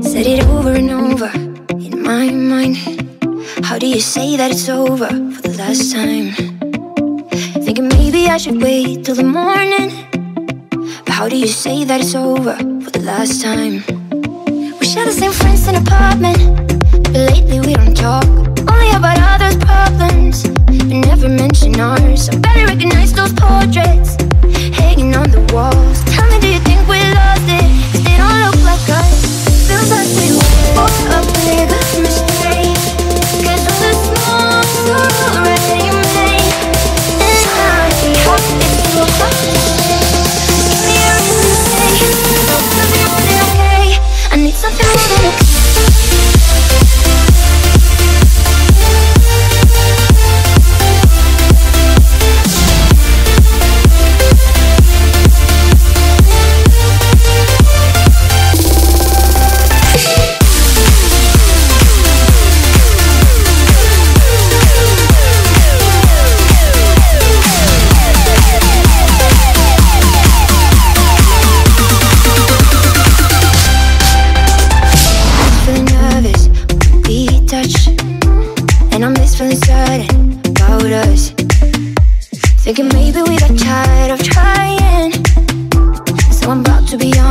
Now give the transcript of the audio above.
Said it over and over in my mind. How do you say that it's over for the last time? Thinking maybe I should wait till the morning, but how do you say that it's over for the last time? We share the same friends and apartment, but lately we don't talk. Only about others' problems and never mention ours. I barely recognize those portraits hanging on the walls. Tell me, do you think we lost it? 'Cause they don't look like us. Feels like we woke up a big mistake, 'cause all the small stuff already made. And I hope it's over. Give me a reason to say something more than okay. I need something more than okay. Thinking maybe we got tired of trying, so I'm about to be honest.